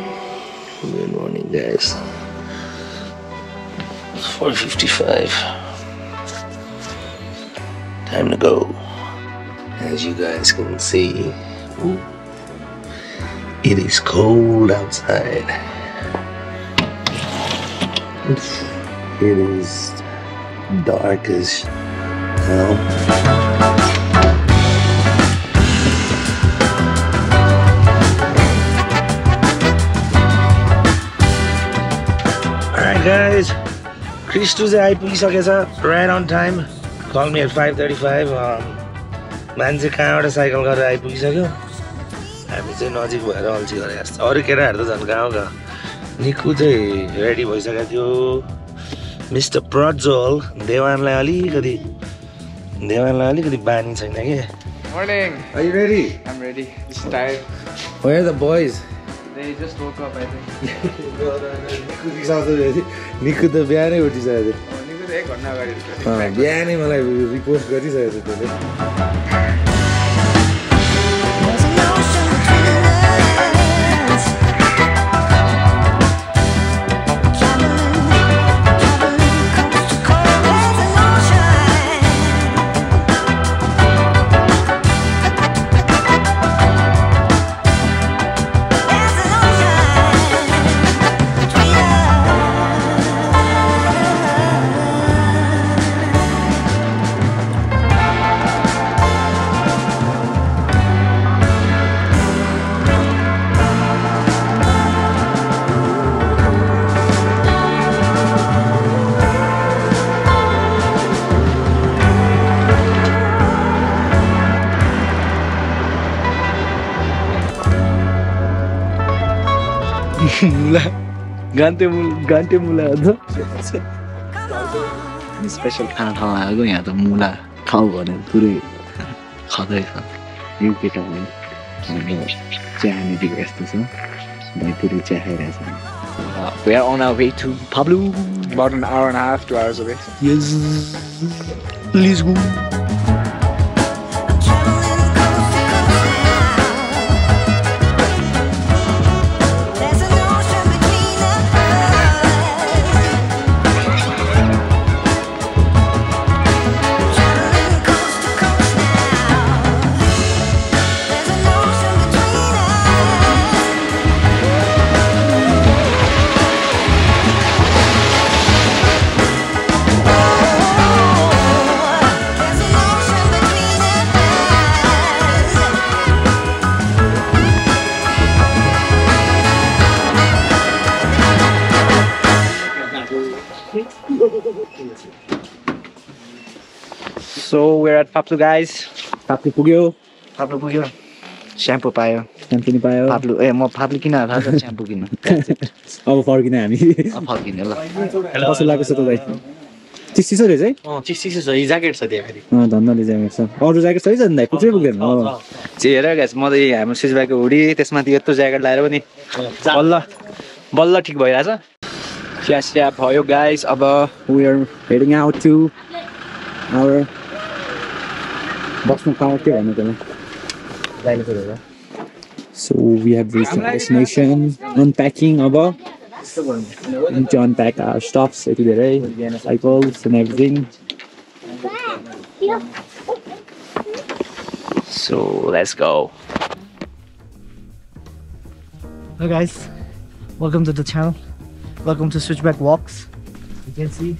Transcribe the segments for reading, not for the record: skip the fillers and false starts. Good morning, guys. 4:55. Time to go. As you guys can see, it is cold outside. It is dark as hell. Guys, Christus आइपुगिसकेछ, right on time. Call me at 5:35. मान्छे कहाँबाट cycle गरेर आइपुगिसक्यो. हामी चाहिँ नजिक भएर अल्छी गरे जस्तो. अरु केटाहरु त झन् गाउँका निकु चाहिँ रेडी भइसकेको थियो. मिस्टर प्रज्वल देवानलाई अलिकति बानी छैन के. Morning. Are you ready? I'm ready. Just tired. Where are the boys? They just woke up, I think. Niku the biyane utisayeko thi. Niku ta ek ghanta agadi utisayeko. Ha, biyane malai repost garisakeko thi tele. Gante mula adho. Special khana khao aayeko yaha ta mula khao bhanyo purai khadai cha. Yo keta bhanyo hamile chahane dikho yasto cha. Bhaipurai chahaireko cha. We are on our way to Phaplu. About an hour and a half, 2 hours away. Yes. Let's go. So we're at Phaplu, guys. Phaplu pugyo. Shampoo payo. Phaplu. Eh, mo Phaplu kina tha shampoo kina. That's it. Ab farkina hami. Hello. Kaso lagyo sa today? Chisiso re jai? Oh, chisiso sa jacket sa diya khali. Oh, dhanna le jacket sa. Aur jacket sa jai nai. Puchai pugyo. Oh. Chera guys, mo dai hamro Switchback ko hudi tesma tiyo to jacket laera pani. Balla thik bhayirachha. Yes, boy, guys. Aba we are heading out to our Boston County. So we have reached our destination. Unpacking, Aba. We need to unpack our stuffs, cycles and everything. So let's go. Hello, guys. Welcome to the channel. Welcome to Switchback Walks. You can see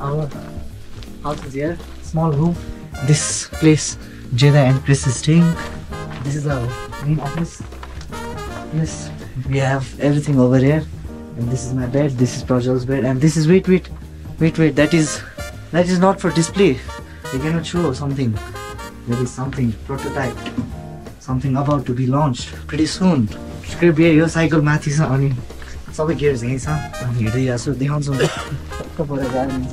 our house is here. Small room. This place Jada and Chris is staying. This is our main office. Yes, we have everything over here. And this is my bed. This is Prajwol's bed. And this is wait. That is not for display. They cannot show something. There is something prototype. Something about to be launched pretty soon. Scribe your cycle math is on. सबै gears यही छ अनि हेर्दै जाछु देखाउँछु कपडा गाडी हुन्छ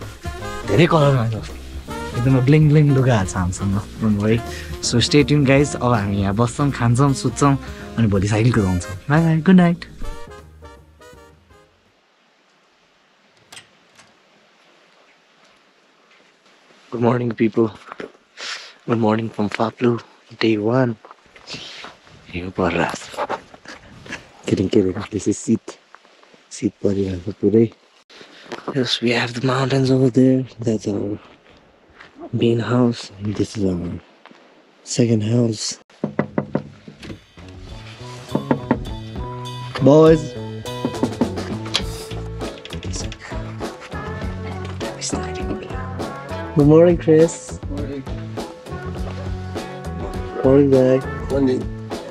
धेरै कलरमा छ एकदम ब्लिङ ब्लिङ लुगा छ हामीसँग भाइ सो स्टे ट्युन गाइस अब हामी यहाँ बस्छौं खान्छौं सुत्छौं अनि भोलि साइकिल कुदाउँछौं bye bye good night Good morning, people. Good morning from Phaplu, day 1. You barras. Kidding. This is Seat. Seat party for today. Yes, we have the mountains over there. That's our main house. And this is our second house. Boys. Good morning, Chris. Morning. Morning, guys. Morning.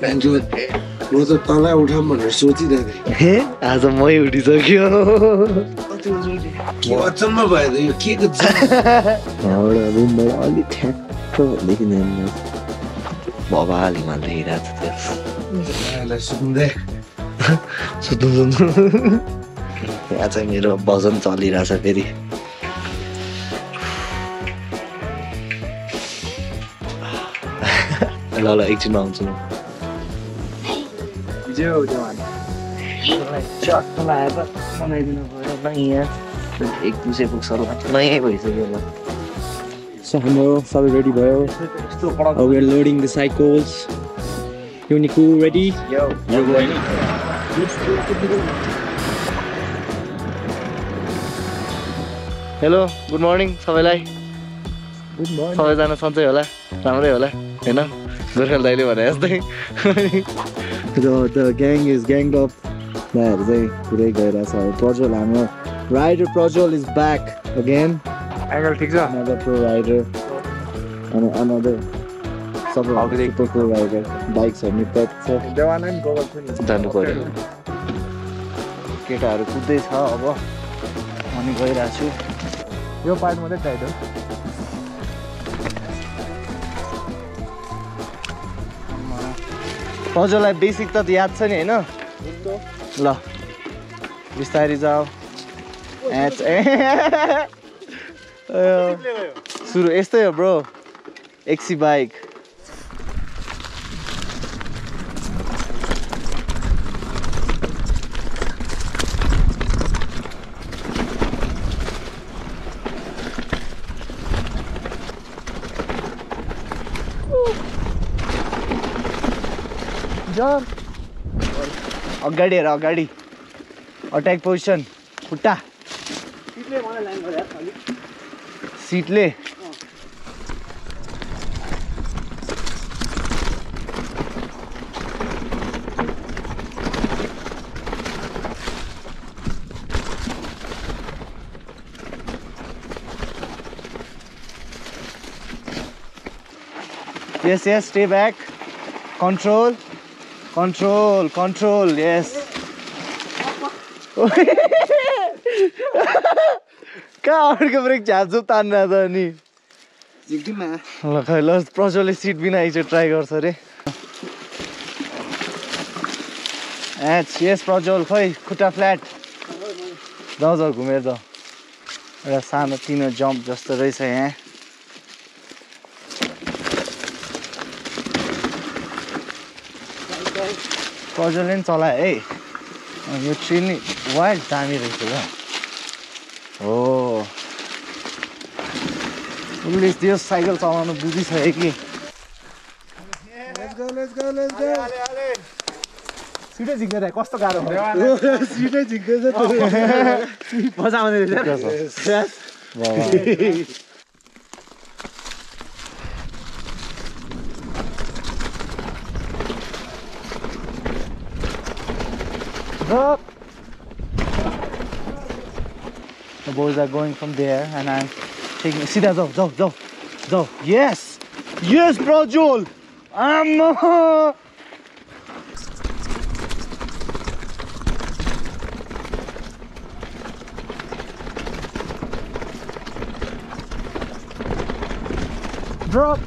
Benjamin, you to tala utham bhanera sochidai thiye. He, aaja mai utisakyo. Kati uti. Ke achamba bhayo ta yo ke ko jha. Aura room ma ali thakko lekin hamle babali ma leira chha. Ala sunde. Sudun. Aaj mero bajan chalira cha feri. Lala, एकछिन आउँछु म। Video जवान। Shot त लाएर बनाइदिनु भयो न यहाँ। एक दुसै पुक्सहरु नयै भइसक्यो ल। सो हाम्रो सबै रेडी भयो। We are loading the cycles. Unico ready? Yo. Yo going. Hello, good morning सबैलाई। Good morning. सबैजना सन्चै होला? राम्रै होला? हैन? The gang is ganged up. Rider Prajwol is back again. Another pro rider. Another super pro rider. Bikes are nipped. Dewan and Google. Your part was the title. Prajwol basic to yaad chha ni haina la bistari jao at suru estai ho bro XC bike Jump! Agadi. Attack position. Putta. Seat le. Yes, stay back. Control, yes. Ka orko break jazzo tanna ta ni. Jigdima. La khai la Prajwol seat bina icha try garcha re. Yes Prajwol khai khutta flat. Jao ghumer jao. Era sano tino jump jasto raicha yaha. Prajwol in chala hey, your train wild time Oh, this cycle chalanu bujhi sakyo ki. Let's go. Ale. Seat jigda ra kasto garo bhayo. Seat jigda cha. Maja aune रहेछ. Yes. Wow. Up. The boys are going from there and I'm taking see that go. Yes Prajwol I'm drop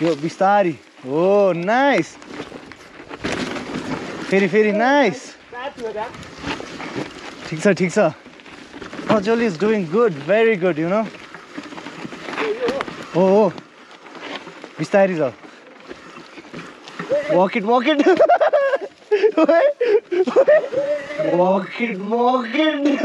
Yo, bistari. Oh, nice. Very, very nice. Thiksa, thiksa. Prajwol is doing good, very good, you know. Oh, oh. Bistari sir. Walk it, walk it. Walk it, walk it.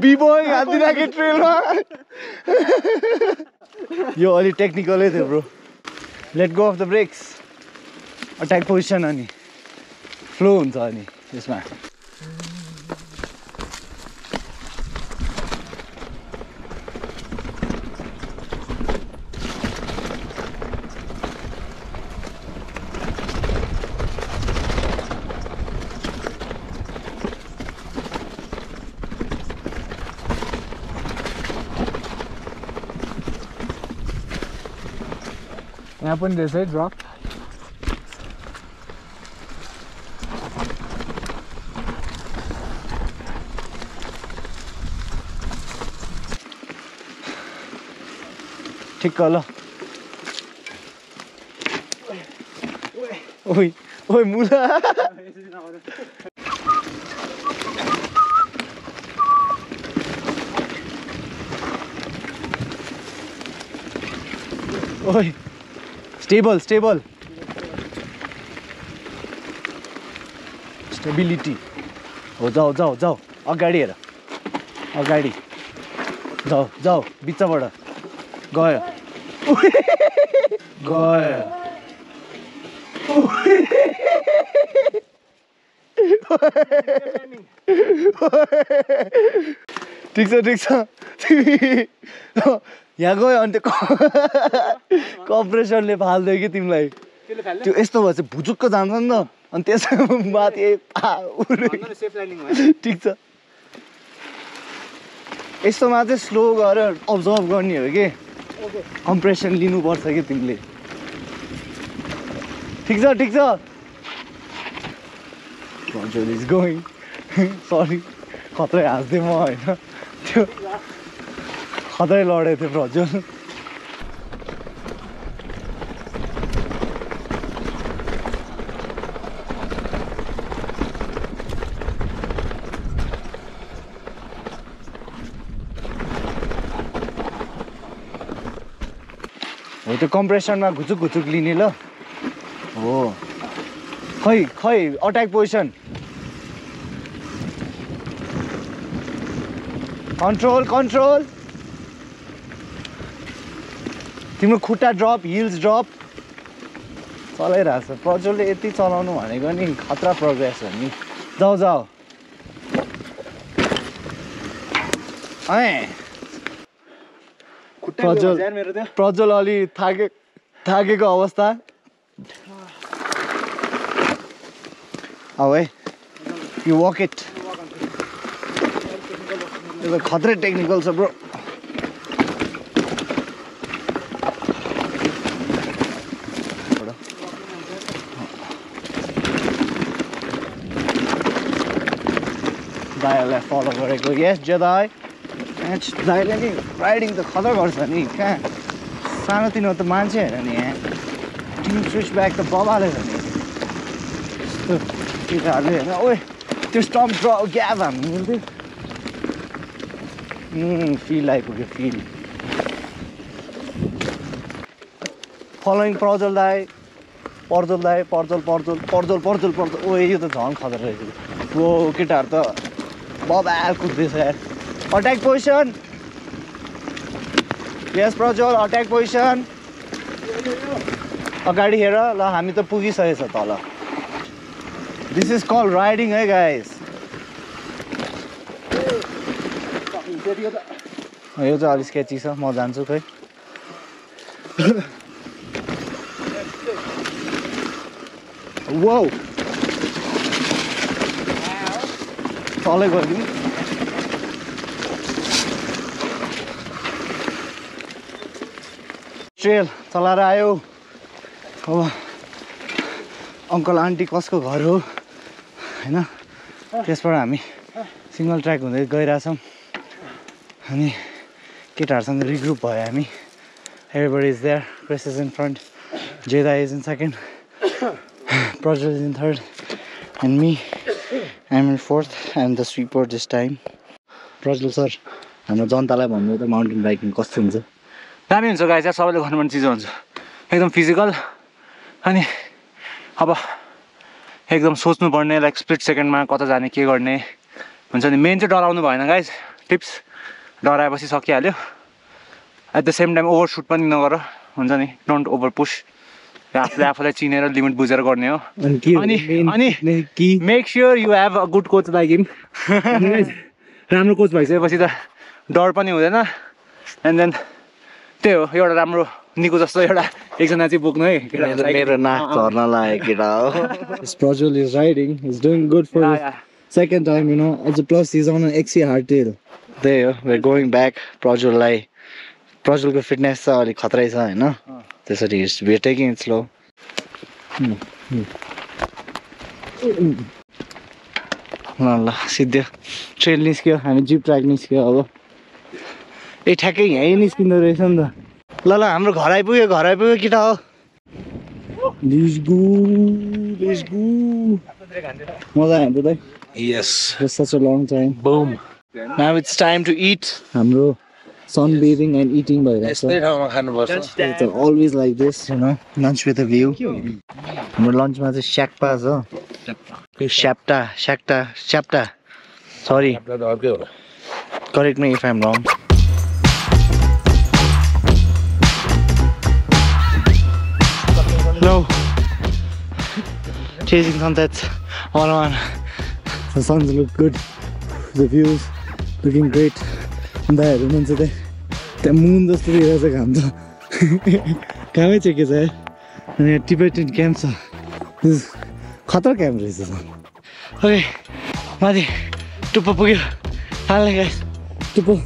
B-boy, Adinaki trail. Yo, all technical is bro. Let go of the brakes. Attack position, ani. Flow, ani. Yes, ma'am. Happened this, it dropped. Thick color. Oi, oi, mula. Oi. Stable, stable. Stability. Oh, go, go, go. Agadi, agadi. Go, go. Bitsa bada. Go. Go. Tiksa, tiksa. Yeah, go on the corporation. Left half the team like to Esto was a Bujuka Zanzana and Tessa Mati. Tiksa Esto Mati slow or absorb gone here again. Compression Linu was a getting late. Tiksa, tiksa. Prajwol is going. Sorry, Kotra asked them all. Other Lord at the Prajwol. With the compression, I could clean it up. Oh, hey, hey, attack position. Control, control. Timro khuta drop, heels drop. Chalairachha. Prajwolले यति चलाउनु भनेको नि खतरा progress हो नि. जाऊ जाऊ. ए. Prajwol मेरो त्यो. Prajwol अलि थाकेको अवस्था. आउ है. You walk it. यो खतरा टेक्निकल छ bro. Left all over it. Yes, Jedi. And Jedi riding the color version. He can't. Sanatino not the manche and he can switch back the ball out of it. You got it. No way. Just stop, draw, gather. Feel like we feel. Following Prajwol die. Prajwol die. Prajwol, Prajwol, Prajwol, Prajwol, Prajwol. Oh, you the John Father. Whoa, guitar. Bob, I'll cook this hair. Attack position. Yes, Prajwol, attack position. Agadi hera la hami ta pugisakecha tala. This is called riding, hey guys. Yo ta alि sketchy cha, ma janchu khai. Wow. All I got. Trail, Talarayo. uncle auntie कसको घर हो हैन त्यसबाट हामी single track हुँदै गइराछौं अनि केटाहरुसँग regroup भयो हामी everybody is there Chris is in front Jeda is in second Prajwol is in third and me I'm in fourth I'm the sweeper this time Prajwol sir हाम्रो जनतालाई भन्नु त माउन्टेन बाइकिङ कस्तो हुन्छ दामी हुन्छ गाइस यार सबैले गर्नुपर्ने चीज हुन्छ एकदम फिजिकल अनि अब एकदम सोच्नु पर्ने लाइक स्प्लिट सेकेन्डमा कता जाने के गर्ने हुन्छ नि मेन चाहिँ डराउनु भएन गाइस टिप्स डराएपछि सकिहाल्यो at the same time overshoot पनि नगर हुन्छ नि डोन्ट ओभरपुश आफूले आफूलाई चिनेर लिमिट बुझेर गर्ने हो अनि अनि make sure you have a good coach like him राम्रो कोच भइसकेपछि त डर पनि हुँदैन एन्ड देन त्यो एउटा राम्रो निको जस्तो एउटा एकजना चाहिँ बोक्नु है मेरो नाक झर्न लाग्यो केटा हो Prajwol is riding he's doing good for the second time you know also plus he's on an XC hardtail there we're going back Prajwol lai Prajwol ko fitness sa ali khatrai cha हैन त्यसरी we're taking it slow ल सिधै trail निस्क्यो हामी zip track निस्क्यो अब ए ठ्याक्कै यही निस्किँदो रहेछ नि त ल हाम्रो घर आइपुग्यो केटा हो लेट्स गो मजा आयो त yes for such a long time boom now it's time to eat हाम्रो sunbathing and eating भइरहेछ यस्तै ठाउँमा खानु पर्छ it's always like this you know lunch with a view हाम्रो लन्चमा चाहिँ स्याक्पा छ स्याप्टा sorry correct me if I am wrong No, chasing sunsets all on. The suns look good. The views looking great. There, you know, the moon just really has a camera. Camera check is there. And a Tibetan camp. This khatar camera is this one. Okay, Madi, tupa pugyo. Hello guys, tupa.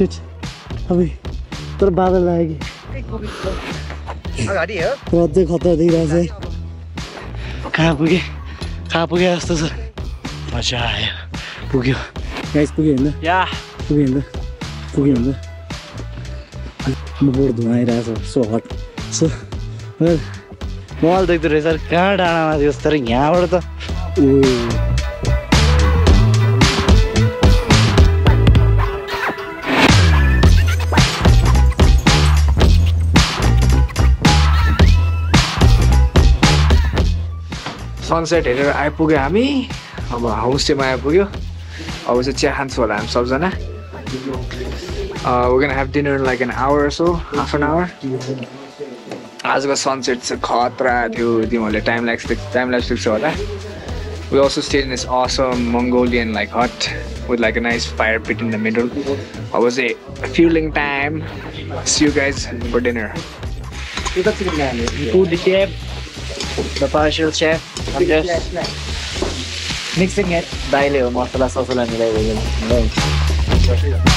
Shit, abhi tar badal aayegi. अगाडि हो अझै खतरा देखिरहेछ कहाँ पुगे जस्तो छ मजा आयो पुग्यो गाइस पुग्यो हैन या पुग्यो हैन मुखबाट धुवा आइरहेछ सो हट सो मल देख्दो रहेछ कहाँ डाँडामा थियो तर यहाँबाट त सनसेट हेरेर आइपुग्यो हामी अब होमस्टेमा आइपुग्यो अब चाहिँ चिया खान्छौँ होला हामी सबजना we're gonna have dinner in like an hour or so half an hour आजको सनसेट चाहिँ खतरा थियो तिमीहरूले टाइम ल्याप्स देख्छौ होला we also stayed in this awesome Mongolian like hut with like a nice fire pit in the middle I was a fueling time see you guys for dinner food chef the partial chef I'm just mixing it. Daily, masala sauce, and everything.